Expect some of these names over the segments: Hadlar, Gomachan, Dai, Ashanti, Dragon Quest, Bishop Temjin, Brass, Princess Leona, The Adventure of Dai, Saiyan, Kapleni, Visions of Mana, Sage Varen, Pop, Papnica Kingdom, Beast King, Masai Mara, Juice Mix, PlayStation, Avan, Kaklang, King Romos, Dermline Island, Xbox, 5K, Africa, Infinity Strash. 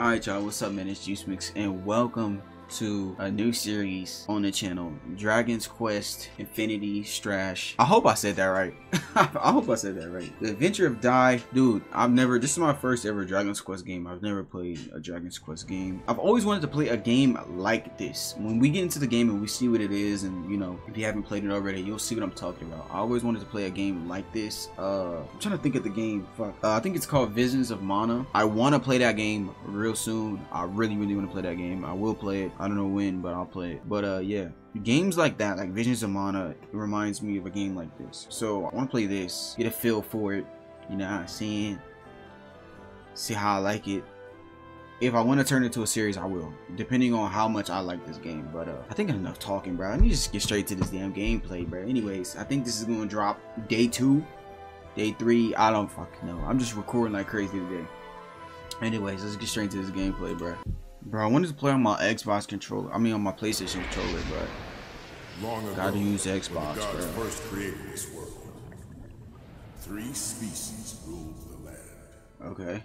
Alright y'all, what's up man, it's Juice Mix and welcome to a new series on the channel, Dragon Quest Infinity Strash. I hope I said that right. I hope I said that right. The Adventure of Dai. Dude, this is my first ever Dragon Quest game. I've never played a Dragon Quest game. I've always wanted to play a game like this. When we get into the game and we see what it is, and you know, if you haven't played it already, you'll see what I'm talking about. I always wanted to play a game like this. I'm trying to think of the game. Fuck. I think it's called Visions of Mana. I want to play that game real soon. I really want to play that game. I will play it. I don't know when, but I'll play it. But yeah, games like that, like Visions of Mana, it reminds me of a game like this. So I want to play this, get a feel for it, you know what I'm saying, see how I like it. If I want to turn it into a series, I will, depending on how much I like this game. But I think enough talking, bro. Let me just get straight to this damn gameplay, bro. Anyways, I think this is gonna drop day 2, day 3, I don't fucking know. I'm just recording like crazy today. Anyways, let's get straight to this gameplay, bro. Bro, I wanted to play on my Xbox controller. I mean, on my PlayStation controller, but gotta use Xbox, bro. First created this world, 3 species ruled the land. Okay.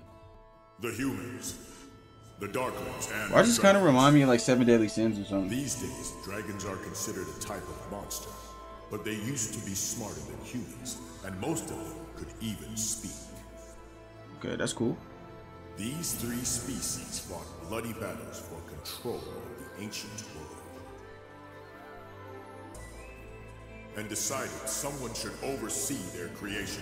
The humans, the darklings, and why does this kind of remind me of like 7 Deadly Sins or something? These days, dragons are considered a type of monster, but they used to be smarter than humans, and most of them could even speak. Okay, that's cool. These 3 species fought bloody battles for control of the ancient world, and decided someone should oversee their creation.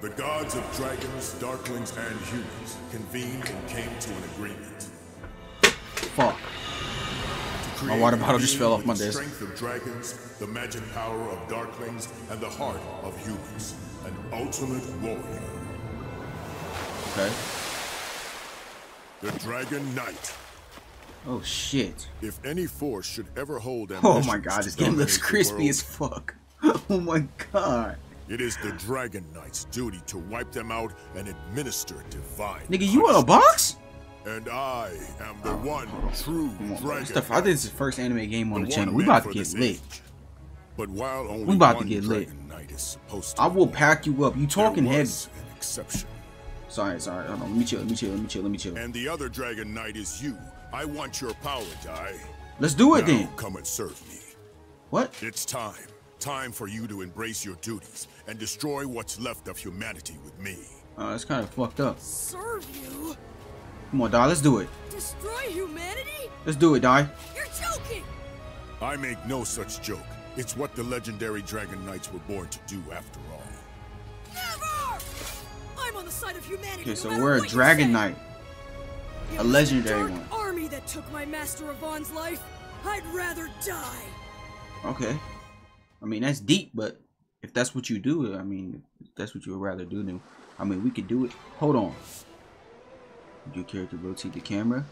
The gods of dragons, darklings, and humans convened and came to an agreement. Fuck. My water bottle just fell off my desk. The strength of dragons, the magic power of darklings, and the heart of humans. An ultimate warrior. Okay. The Dragon Knight. Oh shit. If any force should ever hold ambitions. Oh my god, this game looks crispy as fuck. Oh my god. It is the Dragon Knight's duty to wipe them out and administer divine. Nigga, you want a box? And I am the one true dragon. I think this is the first anime game on the channel. We about to get lit. But while only we about to get lit. I will pack you up. You talking heavy. An exception. Sorry, hold on, let me chill. And the other Dragon Knight is you. I want your power, Dai. Let's do it now, then. Come and serve me. What? It's time. Time for you to embrace your duties and destroy what's left of humanity with me. That's kind of fucked up. Serve you? Come on, Dai, let's do it. Destroy humanity? Let's do it, Dai. You're joking. I make no such joke. It's what the legendary Dragon Knights were born to do after all. Never! On the side of humanity, okay, so no we're a Dragon Knight, a legendary one. Army that took my master Avan's life. I'd rather die. Okay, I mean that's deep, but if that's what you do, I mean if that's what you would rather do, then I mean we could do it. Hold on. Your character rotate the camera.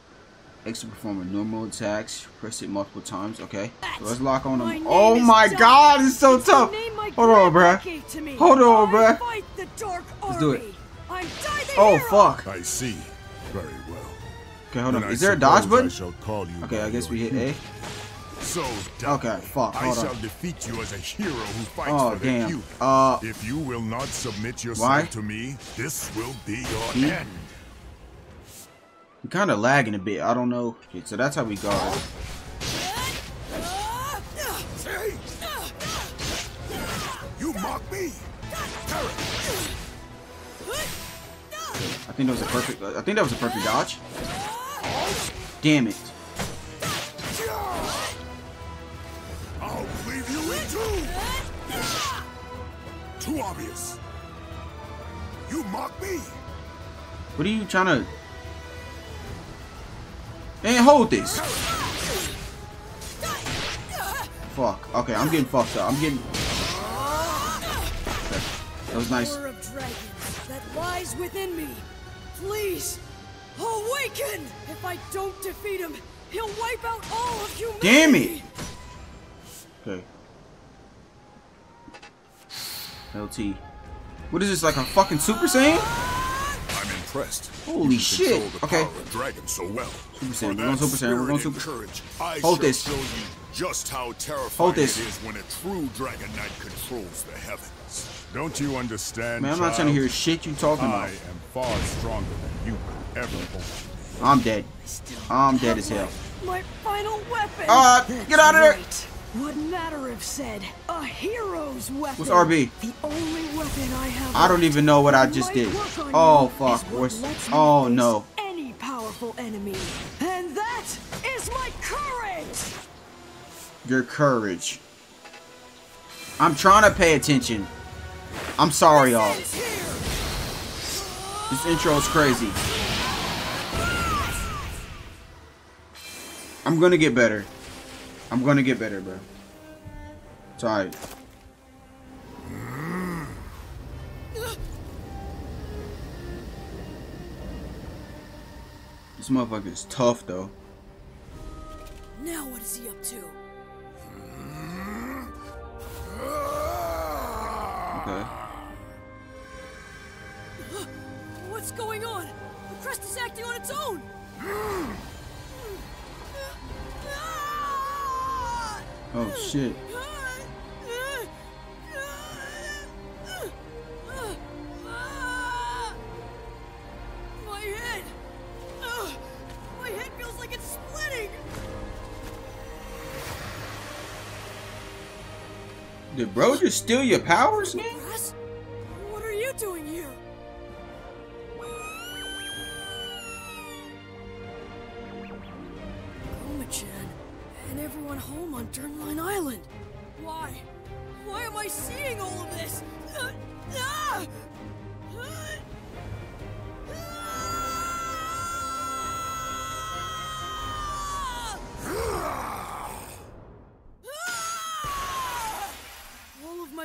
X to perform a normal attacks. Press it multiple times. Okay, so let's lock on them. Oh my god, it's so tough. Hold on, bruh. Let's do it. Oh fuck! I see. Very well. Okay, hold on. Is there a dodge button? Okay, I guess we hit A. So okay, fuck. Hold on. I shall defeat you as a hero who fights for the human. If you will not submit yourself to me, this will be your end. We're kind of lagging a bit. I don't know. Okay, so that's how we guard. You mock me. I think that was a perfect dodge. Damn it. I'll leave you in two. Too obvious. You mock me. What are you trying to? Man, hold this. Fuck. Okay, I'm getting fucked up. That was nice. That lies within me. Please, awaken! If I don't defeat him, he'll wipe out all of humanity. Damn it! Okay. LT. What is this, like a fucking Super Saiyan? I'm impressed. Holy shit! Okay. So well. Super Saiyan. We're going Super Saiyan. We're going Super Saiyan. Hold this. Just how terrifying it is when a true Dragon Knight controls the heavens. Don't you understand? Man, I'm not trying to hear shit you talking about. I am far stronger than you. ever hold you. I'm dead. I'm dead as hell. My final weapon. Get out of there. Right. Wouldn't matter if said a hero's weapon. What's RB? The only weapon I have. I don't even know what I just did. Oh fuck. Oh no. Any powerful enemy. And that is my courage. Your courage. I'm trying to pay attention. I'm sorry, y'all. This intro is crazy. I'm gonna get better. I'm gonna get better, bro. It's alright. This motherfucker is tough, though. Now what is he up to? Okay. What's going on? The crest is acting on its own. Oh shit. My head. My head feels like it's splitting. Did bro just steal your powers, man? What are you doing here? Gomachan and everyone home on Dermline Island. Why? Why am I seeing all of this?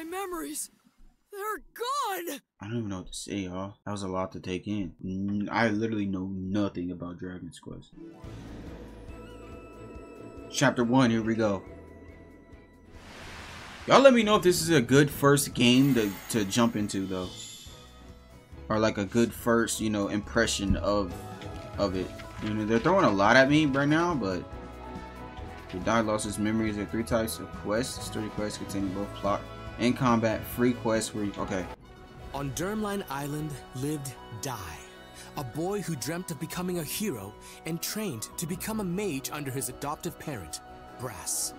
Memories, they're gone. I don't even know what to say, y'all. That was a lot to take in. I literally know nothing about Dragon Quest. Chapter 1, here we go. Y'all let me know if this is a good first game to jump into, though. Or like a good first, you know, impression of it. You know, they're throwing a lot at me right now, but... Dai lost his memories. There are 3 types of quests. 3 quests containing both plot in combat, free quests where you... Okay. On Dermline Island lived Dai, a boy who dreamt of becoming a hero and trained to become a mage under his adoptive parent, Brass.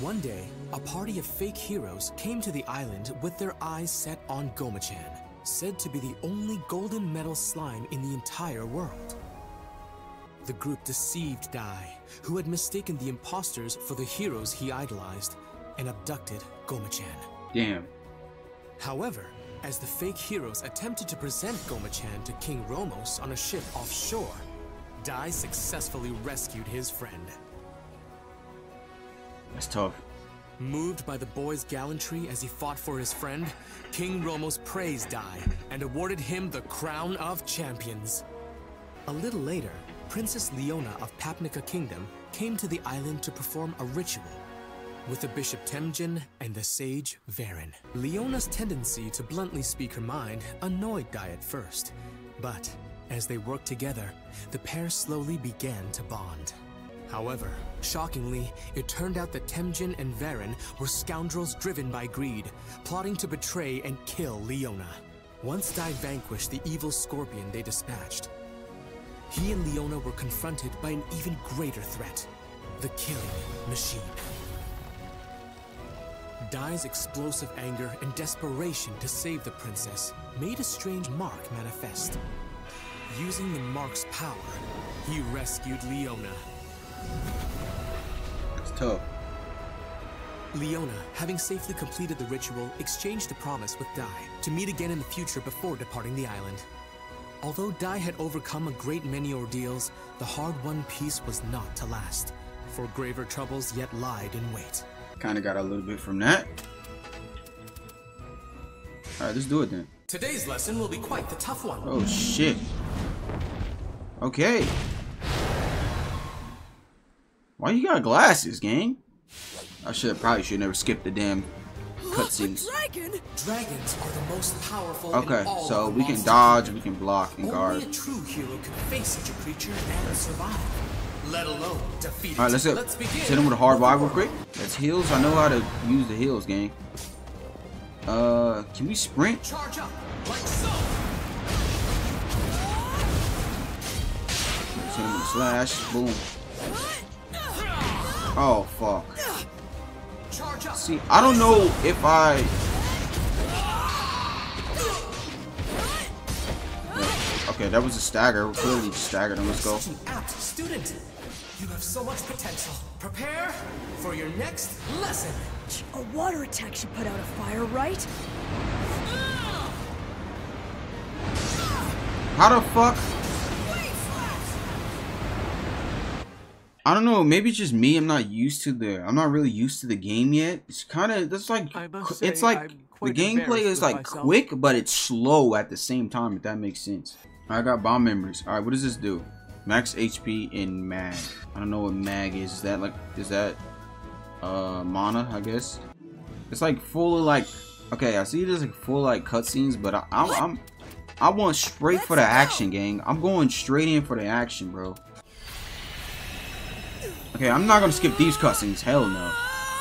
One day, a party of fake heroes came to the island with their eyes set on Gomachan, said to be the only golden metal slime in the entire world. The group deceived Dai, who had mistaken the imposters for the heroes he idolized, and abducted Gomachan. Damn. However, as the fake heroes attempted to present Gomachan to King Romos on a ship offshore, Dai successfully rescued his friend. That's tough. Moved by the boy's gallantry as he fought for his friend, King Romos praised Dai and awarded him the crown of champions. A little later, Princess Leona of Papnica Kingdom came to the island to perform a ritual with the Bishop Temjin and the Sage Varen. Leona's tendency to bluntly speak her mind annoyed Dai at first, but as they worked together, the pair slowly began to bond. However, shockingly, it turned out that Temjin and Varen were scoundrels driven by greed, plotting to betray and kill Leona. Once Dai vanquished the evil scorpion they dispatched, he and Leona were confronted by an even greater threat, the killing machine. Dai's explosive anger and desperation to save the princess made a strange mark manifest. Using the mark's power, he rescued Leona. That's tough. Leona, having safely completed the ritual, exchanged a promise with Dai to meet again in the future before departing the island. Although Dai had overcome a great many ordeals, the hard-won peace was not to last, for graver troubles yet lied in wait. Kind of got a little bit from that. All right, let's do it then. Today's lesson will be quite the tough one. Oh shit. Okay. Why you got glasses, gang? I probably should never skip the damn cutscenes. Dragons are the most powerful. Okay, so we can dodge, we can block and guard. Only a true hero can face such a creature and survive. Let alone defeat. All right, let's hit him with a hard wide real quick. That's heals. I know how to use the heals, gang. Can we sprint? Charge up, like so. Infinity Slash. Boom. Oh, fuck. See, I don't know if I... Yeah. Okay, that was a stagger. We're clearly staggered. Let's go. Student, you have so much potential. Prepare for your next lesson. A water attack should put out a fire, right? How the fuck? I don't know. Maybe it's just me. I'm not really used to the game yet. It's kind of. That's like. It's like the gameplay is like quick, but it's slow at the same time. If that makes sense. I got bomb memories. All right, what does this do? Max HP and mag. I don't know what mag is. Is that like? Is that mana? I guess. It's like full of like. Okay, I see there's like full like cutscenes, but I want straight for the action, gang. I'm going straight in for the action, bro. Okay, I'm not gonna skip these cutscenes. Hell no.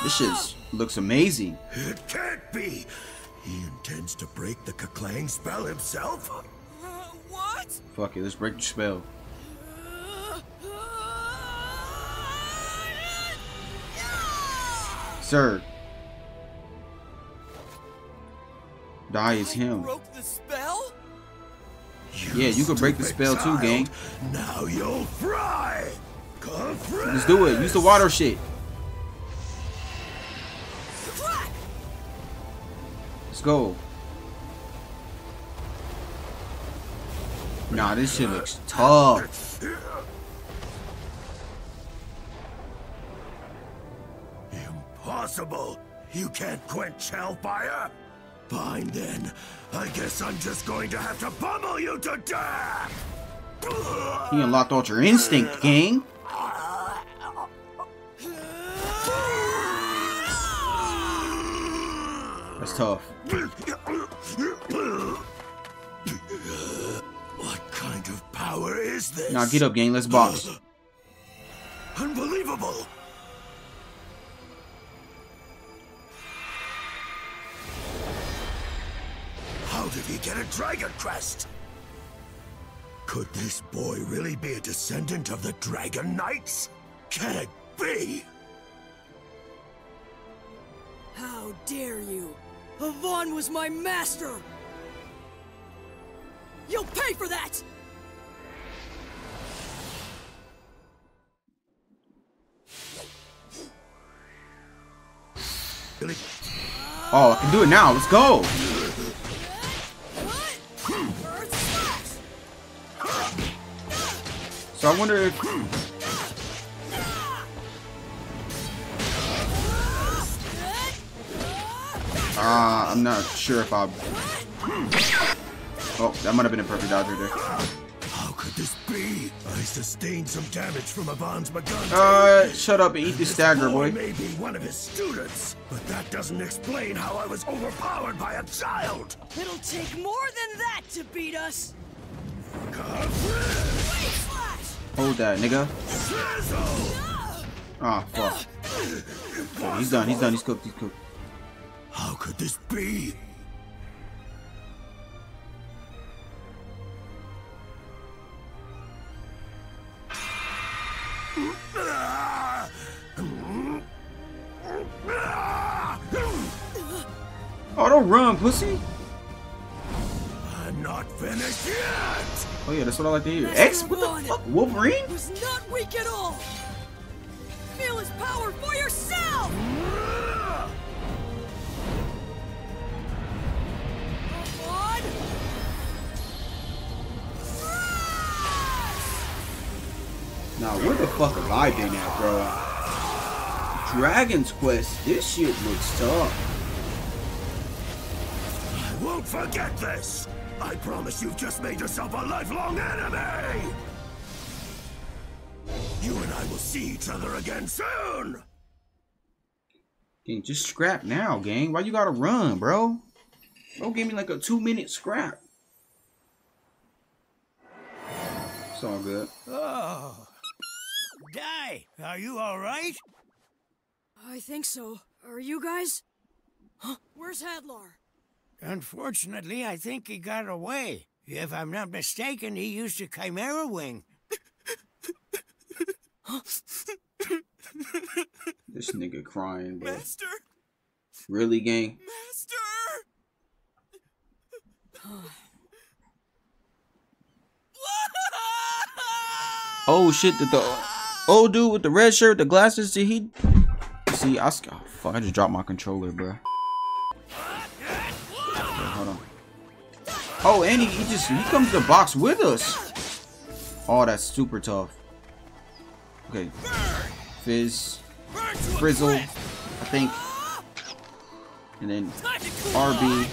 This shit looks amazing. It can't be. He intends to break the Kaklang spell himself. What? Fuck it. Let's break the spell. Sir. Dai is him. Broke the spell? Yeah, you could break the spell too, gang. Now you'll fry. Let's do it. Use the water shit. Let's go. Nah, this shit looks tough. Impossible. You can't quench hellfire? Fine then. I guess I'm just going to have to pummel you to death. He unlocked all your instinct, gang. That's tough. What kind of power is this? Now get up, gang. Let's box. Unbelievable. How did he get a Dragon Crest? Could this boy really be a descendant of the Dragon Knights? Can it be? How dare you! Avan was my master! You'll pay for that! Really? Oh, I can do it now! Let's go! So I wonder if... I'm not sure if I... Oh, that might have been a perfect dodge right there. How could this be? I sustained some damage from Avan's Magante. Shut up and eat this dagger, boy. May be one of his students, but that doesn't explain how I was overpowered by a child. It'll take more than that to beat us. Hold that, nigga. Ah, fuck. Okay, he's done. He's done. He's cooked. He's cooked. How could this be? Oh, don't run, pussy. I'm not finished yet. Oh yeah, that's what I like to hear. X, what the fuck? Wolverine? Was not weak at all. Feel his power for yourself. Now, where the fuck have I been at, bro? Dragon's Quest, this shit looks tough. I won't forget this! I promise you've just made yourself a lifelong enemy! You and I will see each other again soon! Gang, just scrap now, gang. Why you gotta run, bro? Bro gave me like a 2-minute scrap. It's all good. Oh. Dai, are you alright? I think so. Are you guys? Huh? Where's Hadlar? Unfortunately, I think he got away. If I'm not mistaken, he used a chimera wing. This nigga crying, bro. Master? Really, gang? Master! Oh shit, did the old dude with the red shirt, the glasses, did he see? Oh, fuck, I just dropped my controller, bro. Hold on. Oh, and he comes to the box with us. Oh, that's super tough. Okay. Fizz. Frizzle, I think. And then RB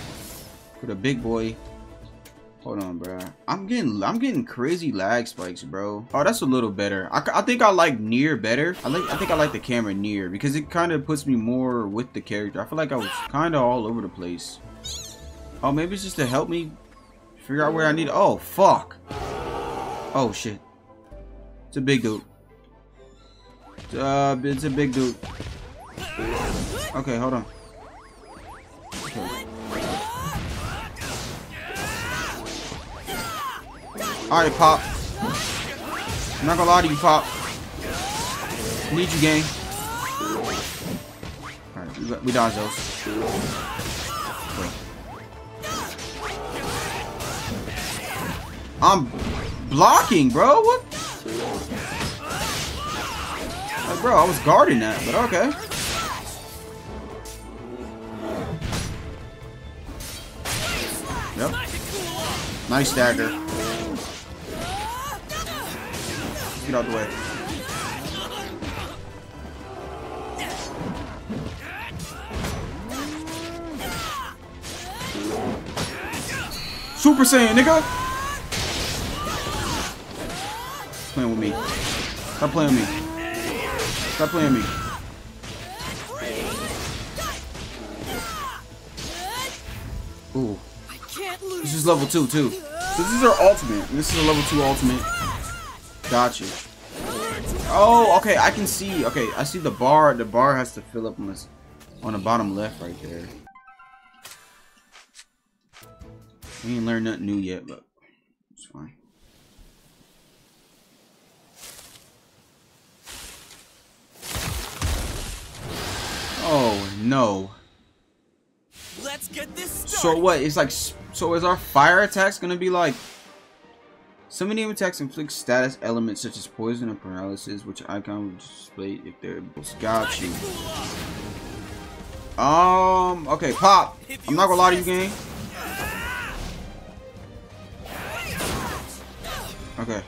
for the big boy. Hold on, bro. I'm getting crazy lag spikes, bro. Oh, that's a little better. I think I like near better. I think I like the camera near because it kind of puts me more with the character. I feel like I was kind of all over the place. Oh, maybe it's just to help me figure out where I need. Oh, fuck. Oh shit. It's a big dude. It's a big dude. Okay, hold on. Okay. Alright, Pop. I'm not gonna lie to you, Pop. Need you, gang. Alright, we dodged those. I'm blocking, bro. What? Like, bro, I was guarding that, but okay. Yep. Nice dagger. Get out of the way. Super Saiyan, nigga! Playing with me. Stop playing with me. Stop playing with me. This is level 2 too. So this is our ultimate. This is a level 2 ultimate. Gotcha. Oh, okay. I can see. Okay, I see the bar. The bar has to fill up on the bottom left right there. We ain't learned nothing new yet, but it's fine. Oh no. Let's get this started. So what? It's like. So is our fire attacks gonna be like? Some of the attacks inflict status elements such as poison and paralysis, which icon would display if they're got you. Okay, Pop. I'm not gonna lie to you, gang. Okay.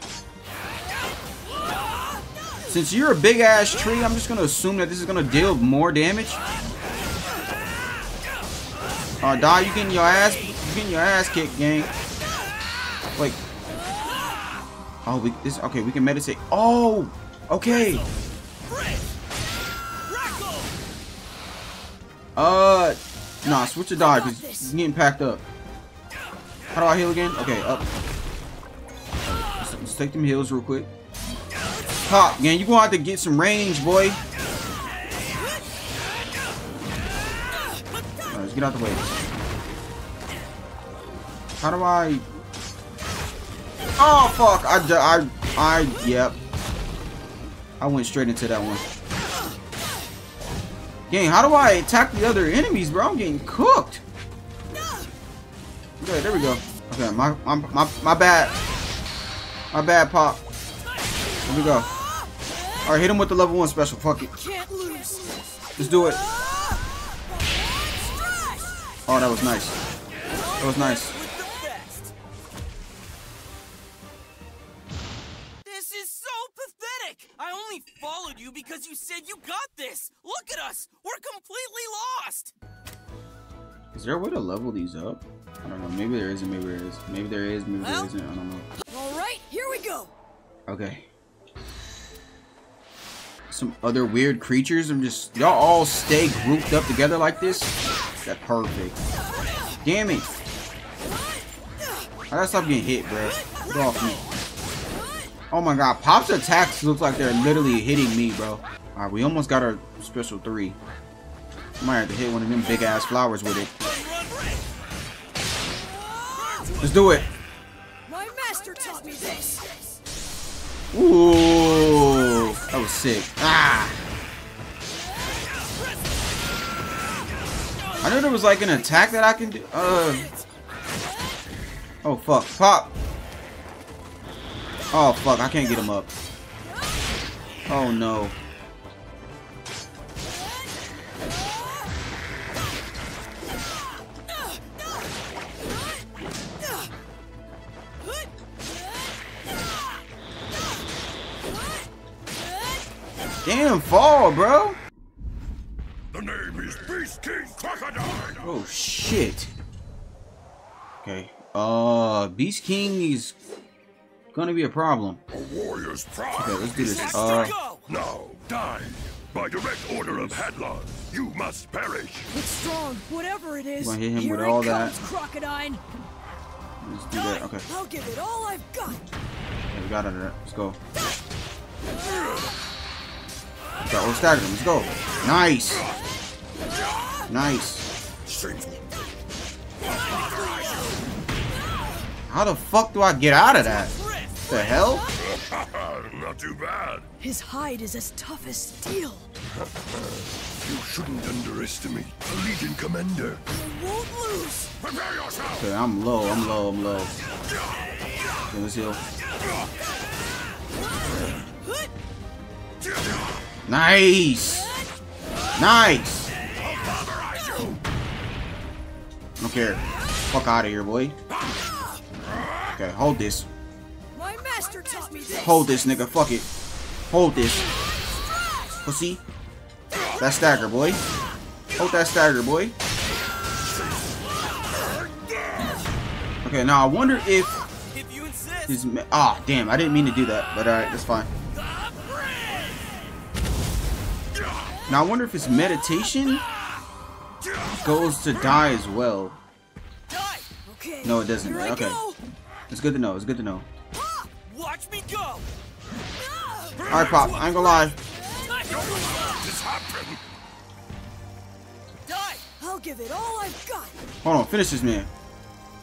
Since you're a big ass tree, I'm just gonna assume that this is gonna deal more damage. Dai, you getting your ass? Kicked, gang. Wait. Oh, okay. We can meditate. Oh, okay. Nah. Switch to Dai because he's getting packed up. How do I heal again? Okay, up. Let's take them heals real quick. Pop, gang. You gonna have to get some range, boy. Alright, let's get out the way. How do I? Oh fuck! Yep. I went straight into that one. Gang, how do I attack the other enemies, bro? I'm getting cooked. Okay, there we go. Okay, my bad. My bad, Pop. Here we go. All right, hit him with the level 1 special. Fuck it. Let's do it. Oh, that was nice. That was nice. Followed you because you said you got this. Look at us, we're completely lost. Is there a way to level these up? I don't know. Maybe there isn't. Maybe there is. Maybe there is. Maybe there isn't. I don't know. All right, here we go. Okay. Some other weird creatures. I'm just y'all all stay grouped up together like this. That's perfect. Damn it! I gotta stop getting hit, bro. Get off me. Oh my god, Pop's attacks look like they're literally hitting me, bro. Alright, we almost got our special 3. Might have to hit one of them big ass flowers with it. Let's do it. My master taught me this. Ooh, that was sick. Ah! I knew there was like an attack that I can do. Oh fuck, Pop! Oh fuck, I can't get him up. Oh no. Damn, fall, bro. The name is Beast King Crocodile. Oh shit. Okay. Beast King is gonna be a problem. A warrior's pride. Okay, let's do this. Now, die. By direct order of Hadlar, you must perish. It's strong, whatever it is. Gonna hit him here with all that. Crocodile. Let's do that. Okay. I'll give it all I've got. Okay, we got it. Let's go. Okay, we'll stagger him. Let's go. Nice. Nice. How the fuck do I get out of that? What the hell? Not too bad. His hide is as tough as steel. You shouldn't underestimate the Legion Commander. You won't lose. Prepare yourself. Okay, I'm low. I'm low. I'm low. Okay, let's heal. Nice! Nice! I don't care. Fuck out of here, boy. Okay, hold this. Hold this, nigga. Fuck it. Hold this. Pussy. That stagger, boy. Hold that stagger, boy. Okay, now I wonder if... Ah, damn. I didn't mean to do that. But alright, that's fine. Now I wonder if his meditation goes to Dai as well. No, it doesn't. Okay, it's good to know. It's good to know. Watch me go! All right, Pop. I ain't gonna lie. I'll give it all I've got. Hold on, finish this man.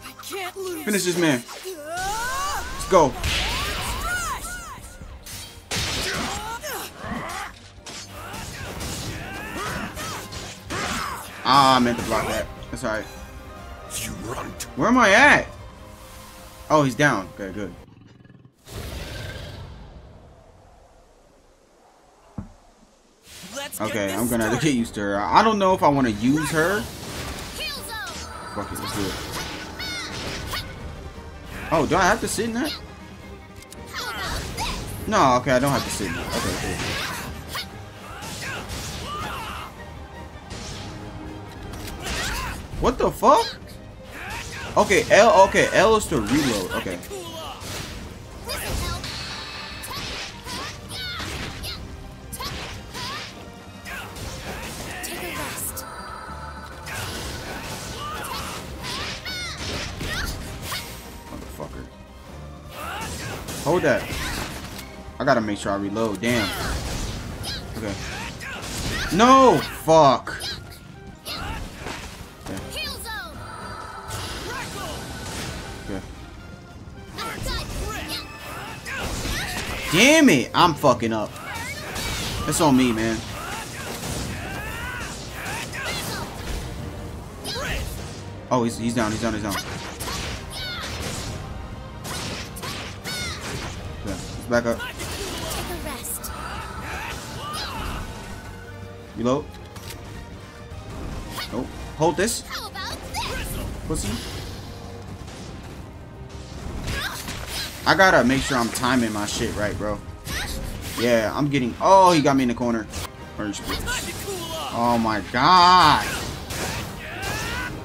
I can't lose. Finish this man. Let's go. Ah, I meant to block that. That's alright. Where am I at? Oh, he's down. Okay, good. Okay, I'm gonna have to get used to her. I don't know if I want to use her. Fuck it, let's do it. Oh, do I have to sit in that? No, okay, I don't have to sit in that. Okay, cool. What the fuck? Okay, L. Okay, L is to reload. Okay. Motherfucker. Hold that. I gotta make sure I reload. Damn. Okay. No. Fuck. Damn it! I'm fucking up. That's on me, man. Oh, he's down. He's down. He's down. Okay, back up. Reload. Nope. Hold this. Pussy. I gotta make sure I'm timing my shit right, bro. Yeah, I'm getting... Oh, he got me in the corner. Oh my god.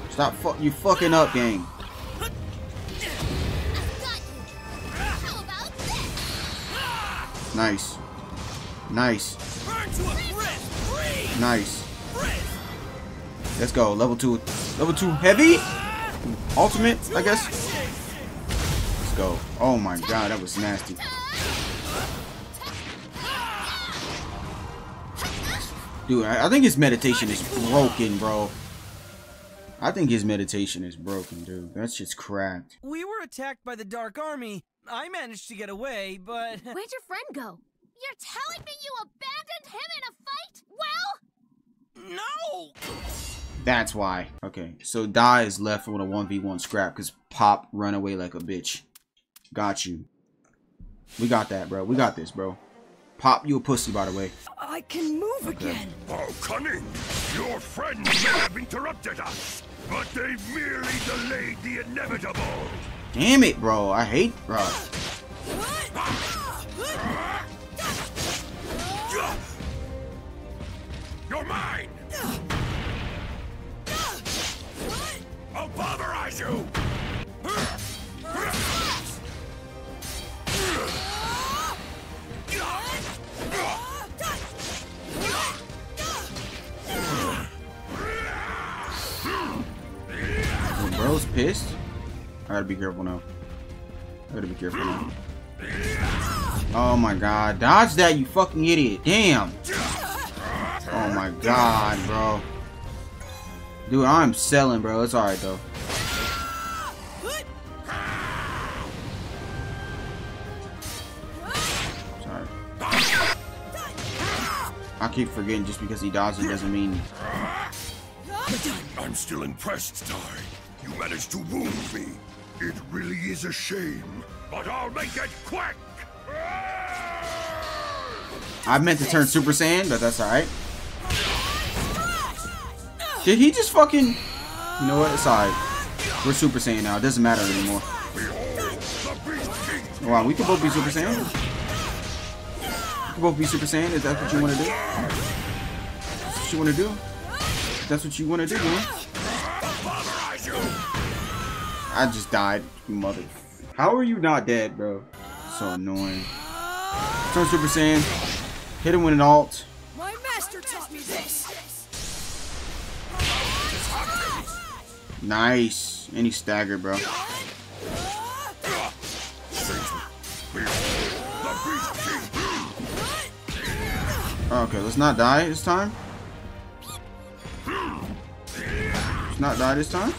Stop you fucking up, gang. Nice. Nice. Nice. Let's go. Level 2. Level 2 heavy? Ultimate, I guess. Go. Oh my god, that was nasty. Dude, I think his meditation is broken, bro. I think his meditation is broken, dude. That shit's cracked. We were attacked by the Dark Army. I managed to get away, but... Where'd your friend go? You're telling me you abandoned him in a fight? Well? No! That's why. Okay, so Dai is left with a 1v1 scrap because Pop ran away like a bitch. Got you. We got that, bro. We got this, bro. Pop, you a pussy, by the way. I can move again. How cunning! Your friends may have interrupted us, but they've merely delayed the inevitable. Damn it, bro. I hate bro. You're mine! I'll pulverize you! When bro's pissed, I gotta be careful now. Oh my god, dodge that, you fucking idiot. Damn. Oh my god, bro. Dude, I'm selling, bro. It's alright, though. Sorry. I keep forgetting just because he dodges doesn't mean... I'm still impressed, Dai. You managed to wound me. It really is a shame, but I'll make it quick! I meant to turn Super Saiyan, but that's alright. Did he just fucking... You know what? It's alright. We're Super Saiyan now. It doesn't matter anymore. Wow, we can both be Super Saiyan. We can both be Super Saiyan. Is that what you want to do? That's what you want to do? That's what you want to do, man. I just died, mother. How are you not dead, bro? So annoying. Turn Super Saiyan. Hit him with an alt. My master taught me this. Nice. And he staggered, bro. Okay, let's not die this time. Let's not die this time.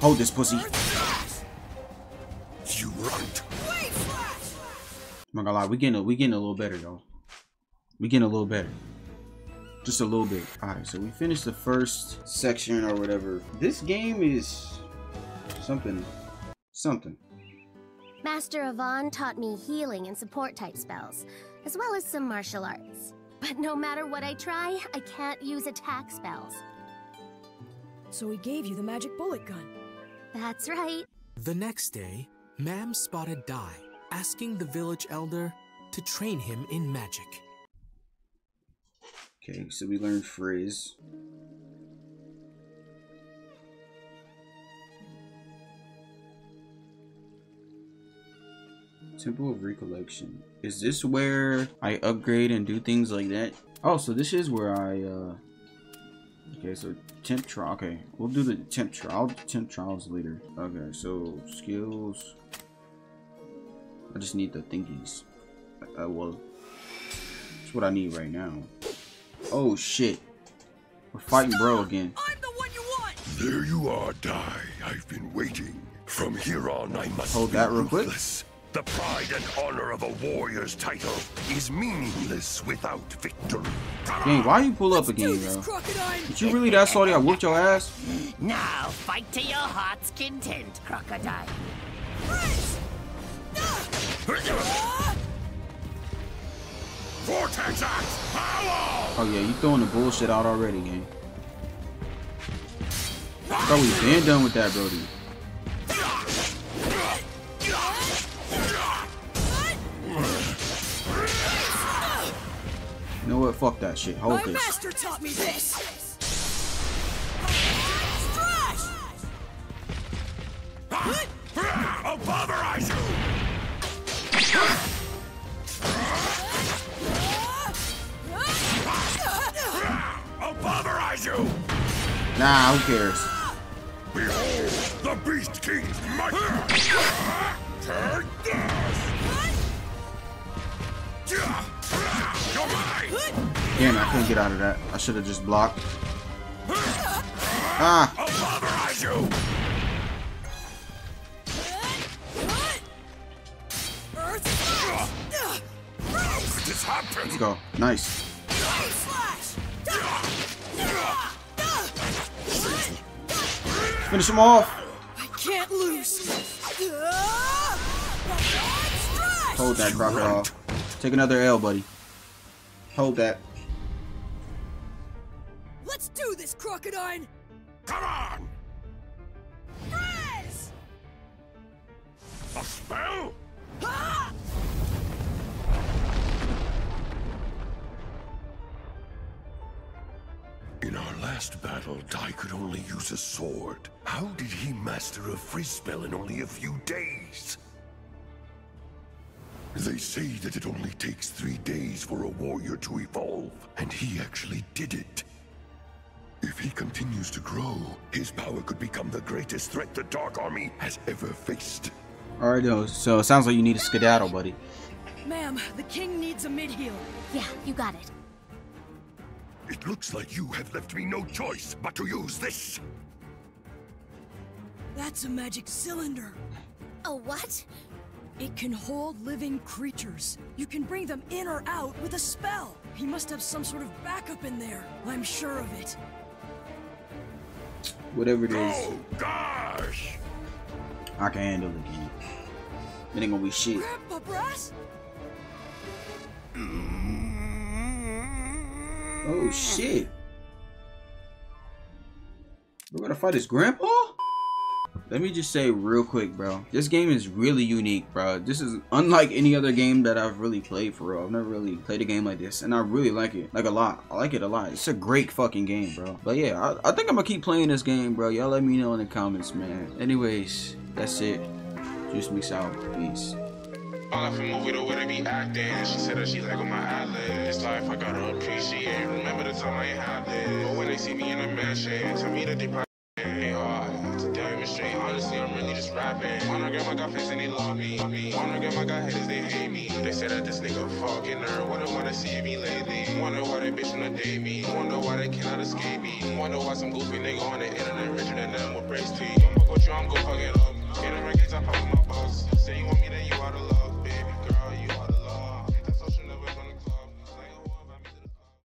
Hold this pussy. You runt. I'm not gonna lie, we getting a little better though. We getting a little better. Just a little bit. Alright, so we finished the first section or whatever. This game is something. Master Avan taught me healing and support type spells, as well as some martial arts. But no matter what I try, I can't use attack spells. So he gave you the magic bullet gun. That's right. The next day, Mam spotted Dai, asking the village elder to train him in magic. Okay, so we learned freeze. Temple of Recollection. Is this where I upgrade and do things like that? Oh, so this is where I, okay, so temp trial. Okay, we'll do the temp trial. I'll do temp trials later. Okay, so skills. I just need the thingies. Well, that's what I need right now. Oh shit, we're fighting bro again. I'm the one you want. There you are, Dai. I've been waiting. From here on, I must hold that real quick. The pride and honor of a warrior's title is meaningless without victory. Dang, why you pull up again, bro? Did you really that salty? I whooped your ass. Now fight to your heart's content, crocodile. Vortex axe! Oh yeah, you throwing the bullshit out already, gang. Bro, we been done with that, Brody. You know what? Fuck that shit. Hold this. My master taught me this. I'll pulverize you. I'll pulverize you. Nah, who cares? Behold, the Beast King's might. Take this. Damn, I couldn't get out of that. I should have just blocked. Ah! Let's go. Nice. Finish him off. I can't lose. Hold that, Crocodile. Take another L, buddy. Hold that. Let's do this, Crocodile. Come on. Freeze! A spell? Ah! In our last battle, Dai could only use a sword. How did he master a freeze spell in only a few days? They say that it only takes 3 days for a warrior to evolve, and he actually did it. If he continues to grow, his power could become the greatest threat the Dark Army has ever faced. Alright, though, so it sounds like you need a skedaddle, buddy. Ma'am, the king needs a mid-heal. Yeah, you got it. It looks like you have left me no choice but to use this. That's a magic cylinder. A what? It can hold living creatures. You can bring them in or out with a spell. He must have some sort of backup in there. I'm sure of it. Whatever it is. Oh, gosh! I can handle it again. It ain't gonna be shit. Grandpa Brass? Oh shit. We're gonna fight his grandpa? Let me just say real quick, bro. This game is really unique, bro. This is unlike any other game that I've really played, for real. I've never really played a game like this, and I really like it. Like, a lot. I like it a lot. It's a great fucking game, bro. But yeah, I think I'm gonna keep playing this game, bro. Y'all let me know in the comments, man. Anyways, that's it. Juice Mix out. Peace. I left a movie the way they be acting, and she said that she like on my eyelids. Life I gotta appreciate, remember the time I ain't had this. But when they see me in a mansion, tell me that they probably ain't hard to demonstrate. Honestly, I'm really just rapping. Wanna get my guy fans and they love me. Wanna get my guy haters, they hate me. They said that this nigga fucking her, wanna see me lately. Wonder why they bitch wanna date me. Wonder why they cannot escape me. Wonder why some goofy nigga on the internet richer than them with brace teeth. I'm gonna go fuck it up. Get a record, I'm